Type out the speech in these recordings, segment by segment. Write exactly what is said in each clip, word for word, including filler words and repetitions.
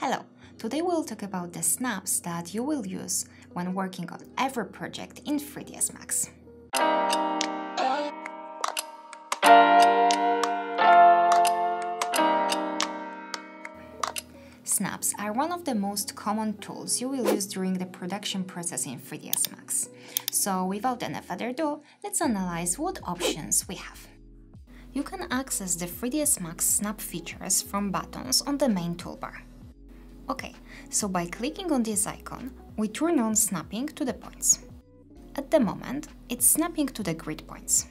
Hello! Today we'll talk about the snaps that you will use when working on every project in three D S Max. Snaps are one of the most common tools you will use during the production process in three D S Max. So without any further ado, let's analyze what options we have. You can access the three D S Max snap features from buttons on the main toolbar. Okay, so by clicking on this icon, we turn on snapping to the points. At the moment, it's snapping to the grid points.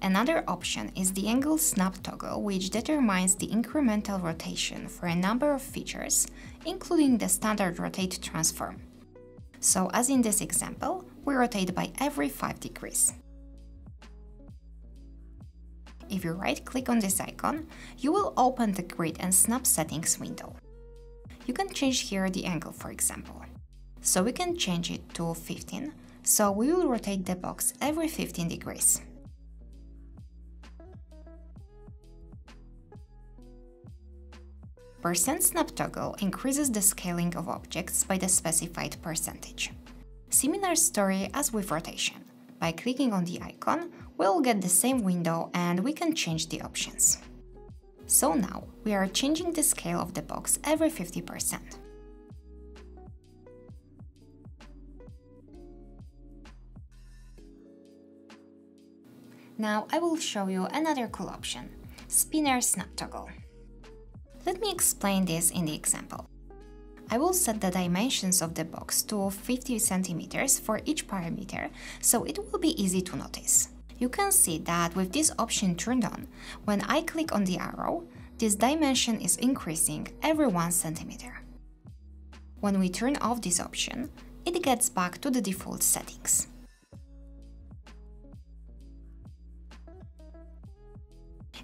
Another option is the angle snap toggle, which determines the incremental rotation for a number of features, including the standard rotate transform. So as in this example, we rotate by every five degrees. If you right-click on this icon, you will open the grid and snap settings window. You can change here the angle, for example. So we can change it to fifteen, so we will rotate the box every fifteen degrees. Percent snap toggle increases the scaling of objects by the specified percentage. Similar story as with rotation. By clicking on the icon, we'll get the same window and we can change the options. So now we are changing the scale of the box every fifty percent. Now I will show you another cool option, spinner snap toggle. Let me explain this in the example. I will set the dimensions of the box to fifty centimeters for each parameter, so it will be easy to notice. You can see that with this option turned on, when I click on the arrow, this dimension is increasing every one centimeter. When we turn off this option, it gets back to the default settings.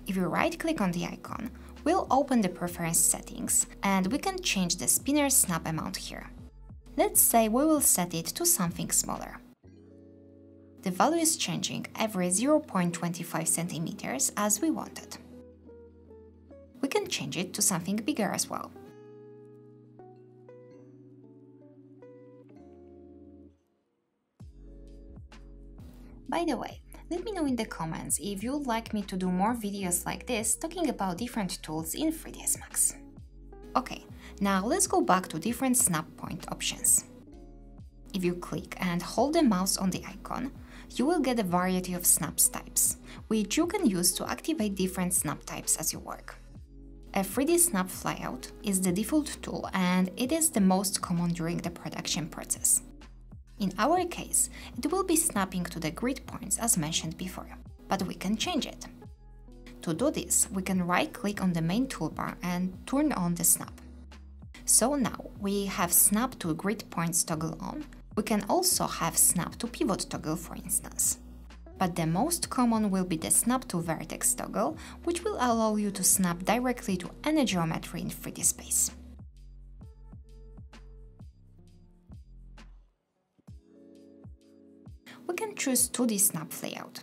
If you right-click on the icon, we'll open the preference settings and we can change the spinner snap amount here. Let's say we will set it to something smaller. The value is changing every zero point two five centimeters as we wanted. We can change it to something bigger as well. By the way, let me know in the comments if you'd like me to do more videos like this talking about different tools in three D S Max. Okay, now let's go back to different snap point options. If you click and hold the mouse on the icon, you will get a variety of snaps types, which you can use to activate different snap types as you work. A three D snap flyout is the default tool and it is the most common during the production process. In our case, it will be snapping to the grid points as mentioned before, but we can change it. To do this, we can right-click on the main toolbar and turn on the snap. So now we have snap to grid points toggle on. We can also have snap to pivot toggle, for instance. But the most common will be the snap to vertex toggle, which will allow you to snap directly to any geometry in three D space. We can choose two D snap layout.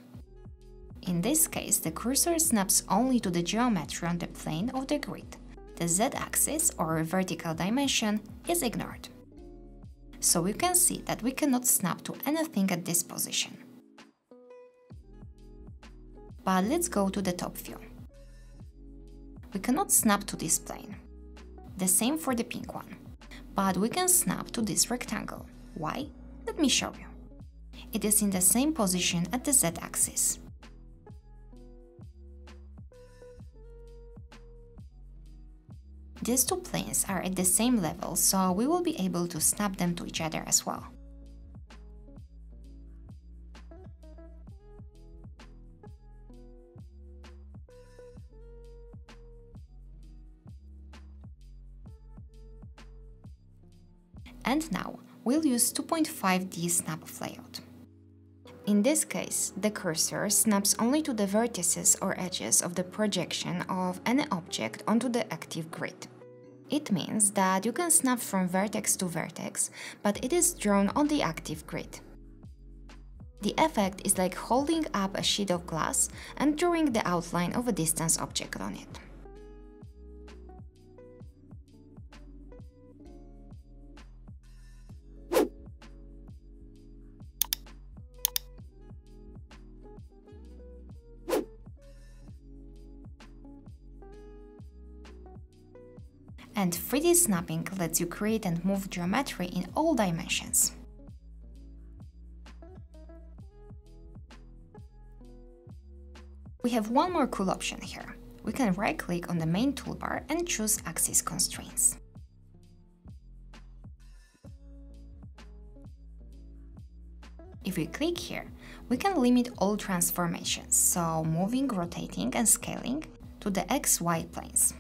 In this case, the cursor snaps only to the geometry on the plane of the grid. The z-axis or vertical dimension is ignored. So you can see that we cannot snap to anything at this position. But let's go to the top view. We cannot snap to this plane. The same for the pink one. But we can snap to this rectangle. Why? Let me show you. It is in the same position at the z-axis. These two planes are at the same level, so we will be able to snap them to each other as well. And now we'll use two point five D snap layout. In this case, the cursor snaps only to the vertices or edges of the projection of any object onto the active grid. It means that you can snap from vertex to vertex, but it is drawn on the active grid. The effect is like holding up a sheet of glass and drawing the outline of a distance object on it. and three D snapping lets you create and move geometry in all dimensions. We have one more cool option here. We can right-click on the main toolbar and choose Axis Constraints. If we click here, we can limit all transformations, so moving, rotating and scaling to the X Y planes.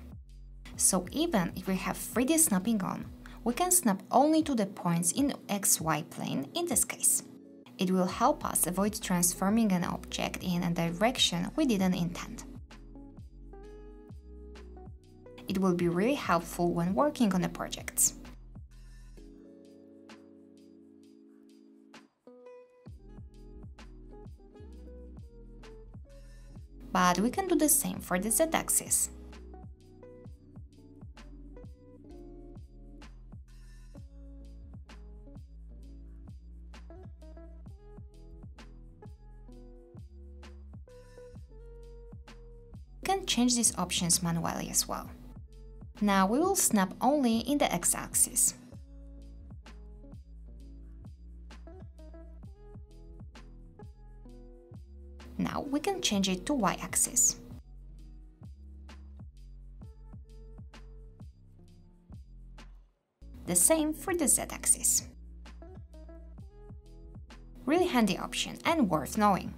So even if we have three D snapping on, we can snap only to the points in X Y plane in this case. It will help us avoid transforming an object in a direction we didn't intend. It will be really helpful when working on the projects. But we can do the same for the Z-axis. We can change these options manually as well. Now we will snap only in the X-axis. Now we can change it to Y-axis. The same for the Z-axis. Really handy option and worth knowing.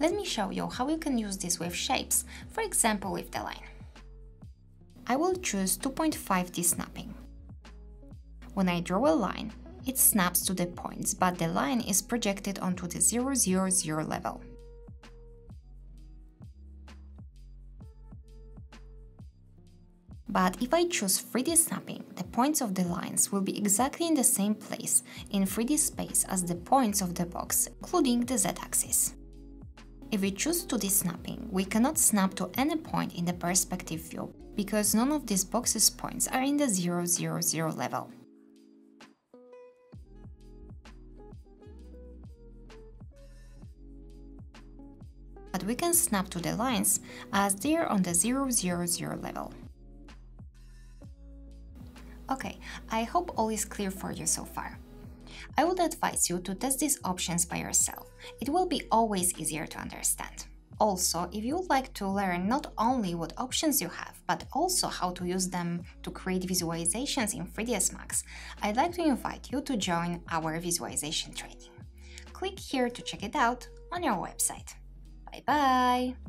Let me show you how you can use this with shapes, for example with the line. I will choose two point five D snapping. When I draw a line, it snaps to the points, but the line is projected onto the zero zero zero level. But if I choose three D snapping, the points of the lines will be exactly in the same place in three D space as the points of the box, including the Z-axis. If we choose two D snapping, we cannot snap to any point in the perspective view, because none of these boxes' points are in the zero zero zero level. But we can snap to the lines as they are on the zero zero zero level. Okay, I hope all is clear for you so far. I would advise you to test these options by yourself. It will be always easier to understand. Also, if you would like to learn not only what options you have, but also how to use them to create visualizations in three D S Max, I'd like to invite you to join our visualization training. Click here to check it out on our website. Bye-bye!